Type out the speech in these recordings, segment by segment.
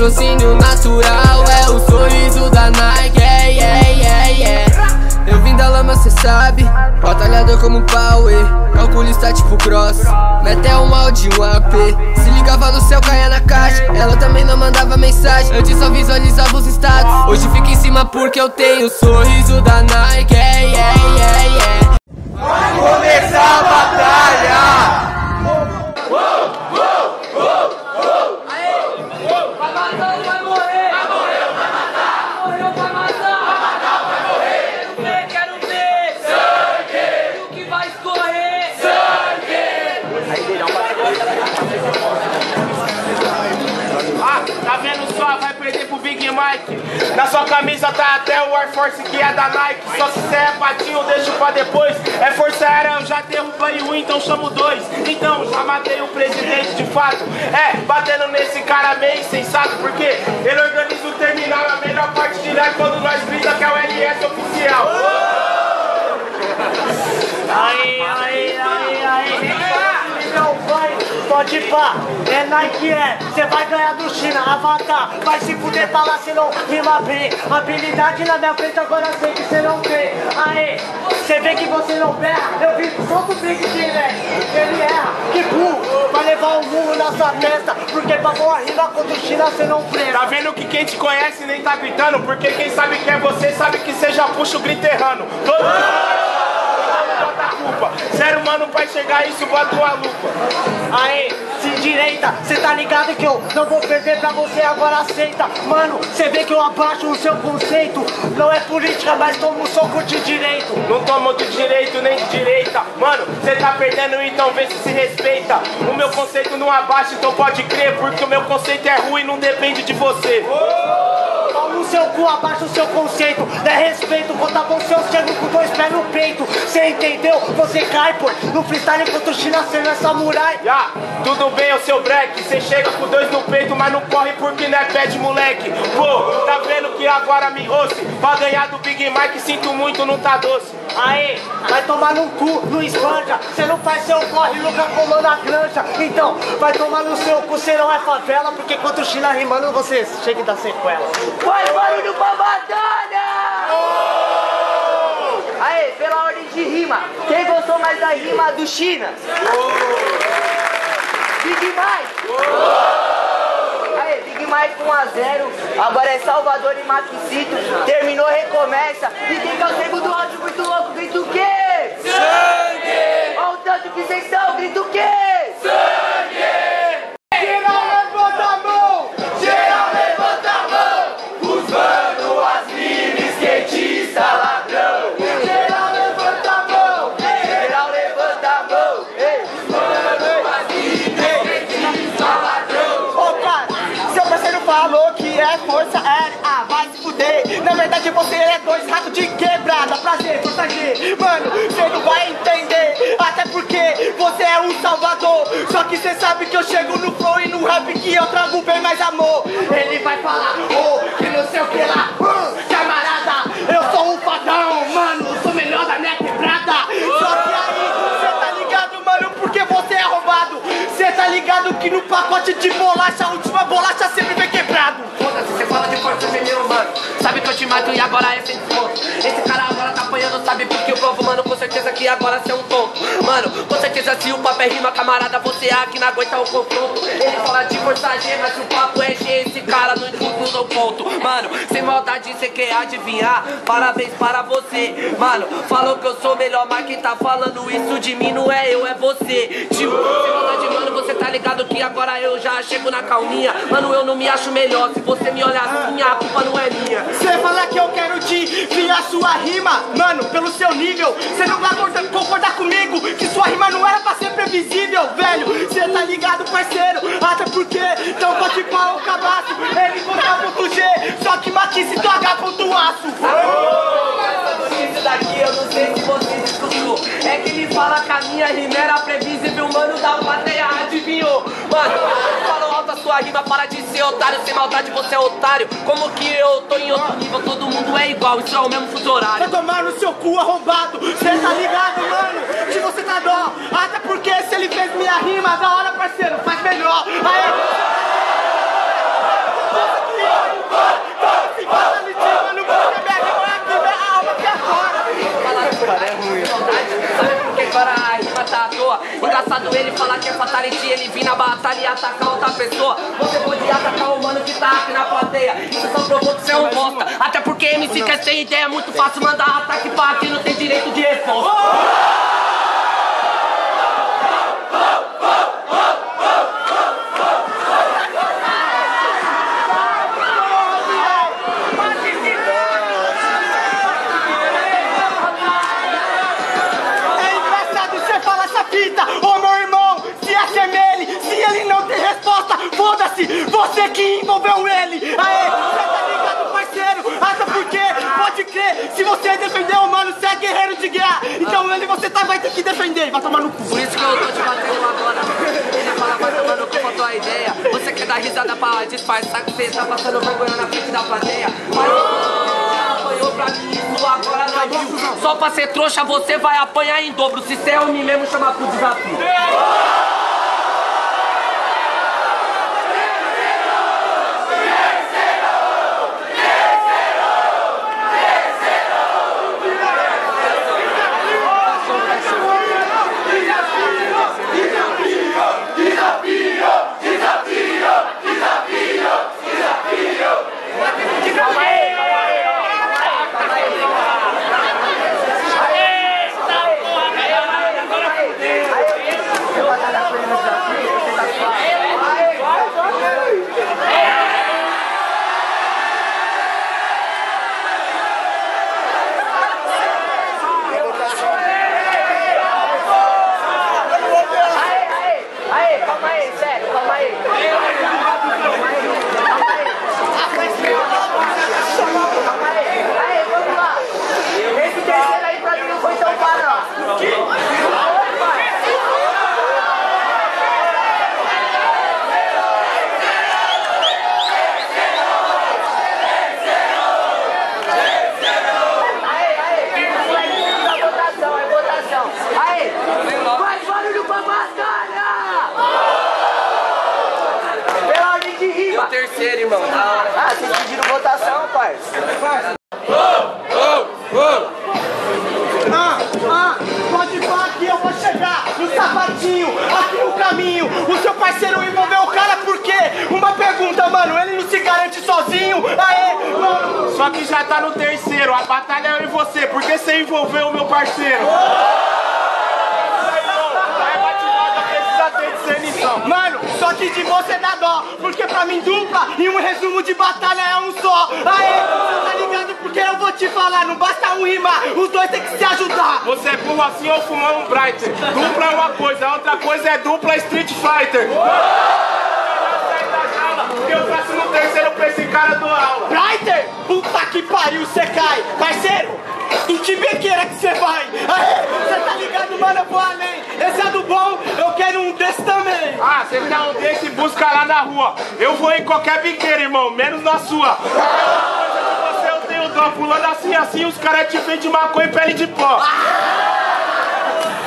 patrocínio natural, é o sorriso da Nike, Eu vim da lama, cê sabe, batalhador como power, calculista tipo cross, até um áudio, um AP. Se ligava no céu, caia na caixa. Ela também não mandava mensagem, antes só visualizava os status. Hoje fica em cima porque eu tenho o sorriso da Nike, Vai começar a batalha! Big Mike, na sua camisa tá até o Air Force que é da Nike. Só se cê é patinho, deixa pra depois. É força aérea, eu já derrubei um, então chamo dois. Então já matei o presidente de fato. É, batendo nesse cara meio insensato, porque ele organiza o terminal, a melhor parte de lá quando nós grita que é o LS oficial. Pode pá, é Nike é, cê vai ganhar do China, avatar, vai se fuder, tá lá, cê não rima bem. Habilidade na minha frente, agora sei que cê não vê. Aê, cê vê que você não berra, eu vi só do Big King, né? Ele erra, que burro, vai levar um murro na sua testa, porque pra boa rima contra o China cê não presta. Tá vendo que quem te conhece nem tá gritando, porque quem sabe que é você, sabe que cê já puxa o grito errando. Todo mundo... Ser humano pra chegar isso, bota uma lupa. Aê, se direita, cê tá ligado que eu não vou perder pra você, agora aceita. Mano, cê vê que eu abaixo o seu conceito. Não é política, mas tomo um soco de direito. Não tomo de direito nem de direita. Mano, cê tá perdendo, então vê se se respeita. O meu conceito não abaixa, então pode crer, porque o meu conceito é ruim e não depende de você. No seu cu, abaixa o seu conceito, é respeito, conta com seu chego com dois pés no peito. Cê entendeu? Você cai, pô, no freestyle contra o China, cê não é samurai. Já, tudo bem, é o seu break, cê chega com dois no peito, mas não corre porque não é pé de moleque. Pô, tá vendo que agora me ouce, pra ganhar do Big Mike, sinto muito, não tá doce. Aê, vai tomar no cu, não espanja, cê não faz seu corre, nunca colou na granja. Então, vai tomar no seu cu, cê não é favela, porque contra o China rimando, você chega e dá sequela. Faz barulho pra batalha! Oh! Aê, pela ordem de rima, quem gostou mais da rima do China? Oh! Big Mike! Oh! Aê, Big Mike 1 a 0, agora é Salvador e Maxito, terminou, recomeça, e quem tá o do áudio muito louco, grita o quê? Sangue! Olha o tanto que vocês são, grita o quê? Sangue! Você é dois ratos de quebrada, prazer, força G. Mano, você não vai entender, até porque você é um salvador. Só que você sabe que eu chego no flow e no rap que eu trago bem mais amor. Ele vai falar, oh, que não sei o que lá, camarada. Eu sou um fadão, mano, sou melhor da minha quebrada. Só que aí, você tá ligado, mano, porque você é roubado. Você tá ligado que no pacote de bolacha, a última bolacha sempre vem quebrado. Foda-se, você fala de força feminino, mano. Sabe que eu te mato e agora é sem desconto. Esse cara agora tá apanhando, sabe porque o povo, mano, com certeza que agora cê é um tonto. Mano, com certeza se o papo é rima, camarada, você é que não aguenta o confronto. Ele fala de força G, mas o papo é G, esse cara não escuta no ponto. Mano, sem maldade cê quer adivinhar, parabéns para você. Mano, falou que eu sou melhor, mas quem tá falando isso de mim não é eu, é você. Tipo, sem maldade, mano, você tá ligado que agora eu já chego na calminha. Mano, eu não me acho melhor, se você me olhar assim, a culpa não é minha. Você fala que eu quero desviar sua rima, mano, pelo seu nível. Você não vai concordar comigo que sua rima não era pra ser previsível, velho. Você tá ligado, parceiro, até porque então pode pau o cabaço. Ele contra o G, só que Maxito H ponto aço. Isso daqui eu não sei se você escutou. É que ele fala que a minha rima era previsível, mano, da plateia adivinhou. Mano, sua rima, para de ser otário, sem maldade você é otário. Como que eu tô em outro nível, todo mundo é igual, isso é o mesmo fuso horário. Vai tomar no seu cu, arrombado, cê tá ligado, mano, se você tá dó. Até porque se ele fez minha rima, da hora, parceiro, faz melhor. Aê! Engraçado ele falar que é fatality, ele vir na batalha e atacar outra pessoa. Você pode atacar o mano que tá aqui na plateia. Isso só provou que você é um bosta. Até porque MC quer sem ideia, é muito fácil mandar ataque pra quem não tem direito de resposta. Você que envolveu ele! Aê, você tá ligado, parceiro? Até porque, pode crer, se você defender o mano, você é guerreiro de guerra! Então ele você tá, vai ter que defender, vai tomar no cu! Por isso que eu tô te batendo agora! Ele fala, mas mano, que faltou a ideia! Você quer dar risada pra disfarçar que você tá passando vergonha na frente da plateia? Mas apanhou pra mim, isso agora não é vivo! Só pra ser trouxa, você vai apanhar em dobro! Se você é homem mesmo, chama pro desafio! Só que já tá no terceiro, a batalha é eu e você, porque você envolveu o meu parceiro. Mano, só que de você dá dó, porque pra mim dupla e um resumo de batalha é um só. Aê, você tá ligado? Porque eu vou te falar, não basta um rimar, os dois tem que se ajudar. Você é burro assim ou fumando um brighter? Dupla é uma coisa, a outra coisa é dupla Street Fighter. Porque eu faço no terceiro pra esse cara do aula. Brighter, puta que pariu, você cai. Parceiro, em que bequeira que você vai? Aê, você tá ligado, mano, eu vou além. Esse é do bom, eu quero um desse também. Ah, você dá um desse e busca lá na rua. Eu vou em qualquer biqueira, irmão, menos na sua. Você eu tenho dó, pulando assim, assim, os caras te vêm de maconha e pele de pó.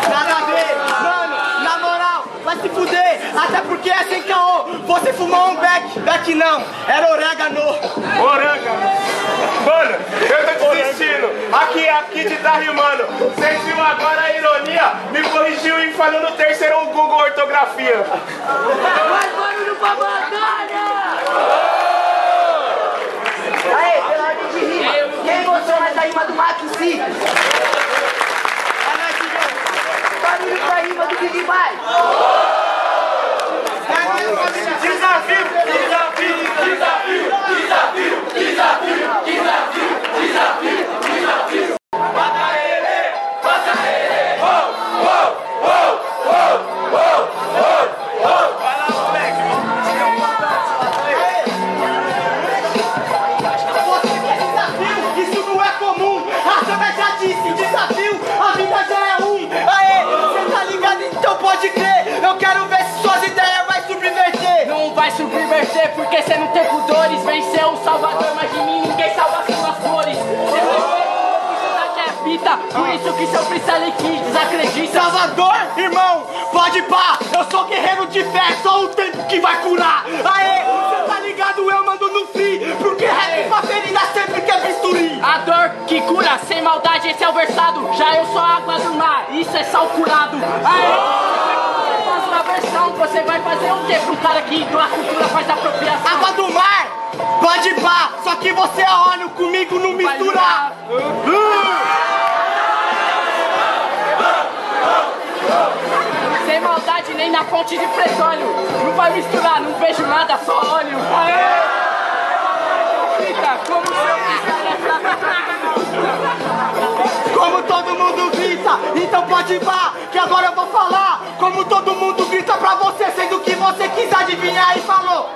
Nada a ver, mano, na moral, vai se fuder. Até porque é sem caô, você fumou um beck não, era orégano. Orégano. Mano, eu tô desistindo, aqui de tá rimando. Vocês viram agora a ironia, me corrigiu e falou no terceiro o Google ortografia. Mais barulho pra batalha! Aê, pela ordem de rima, quem gostou mais da rima do Maxi? Barulho pra rima do Big Mike! Desafio! Bota ele! Uou! Vai lá, moleque! Desafio! Isso não é comum! A Sônia já disse, desafio! A vida já é um! Aê! Você tá ligado? Então pode crer! Eu quero ver se suas ideias vai subverter! Não vai subverter porque você não tem pudores! Venceu o Salvador, mas de mim ninguém salva suas flores! Por isso que seu Priscelequim desacredita. Salvador, irmão, pode pá. Eu sou guerreiro de fé, só o tempo que vai curar. Aê, cê tá ligado, eu mando no free. Salvador que cura, sem maldade esse é o versado. Já eu sou a água do mar, isso é sal curado. Aê! Faz uma versão, você vai fazer o quê? Pro cara que entrou a cultura faz apropriação. Água do mar, pode pá, só que você é óleo, comigo não misturar. Sem maldade nem na fonte de petróleo, não vai misturar, não vejo nada, só óleo. Aê! Como todo mundo grita, então pode vá, que agora eu vou falar. Como todo mundo grita pra você, sendo que você quis adivinhar e falou.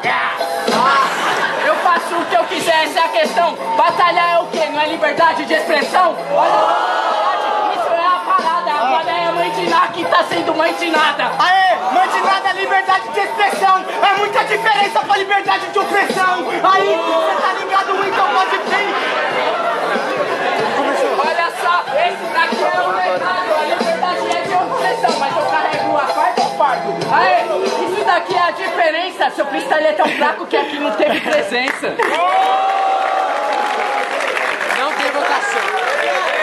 Eu faço o que eu quiser, essa é a questão. Batalhar é o quê? Não é liberdade de expressão? Olha, isso é a parada. Agora é a mãe de Nike, tá sendo mãe de nada. Aê, mãe de nada é liberdade de expressão. É muita diferença pra liberdade de opressão. Aí, você tá ligado, então pode vir. Esse daqui é o legado, a liberdade é de opressão, mas eu carrego a farda ou fardo? Aê, isso daqui é a diferença, seu freestyle é tão fraco que aqui não teve presença.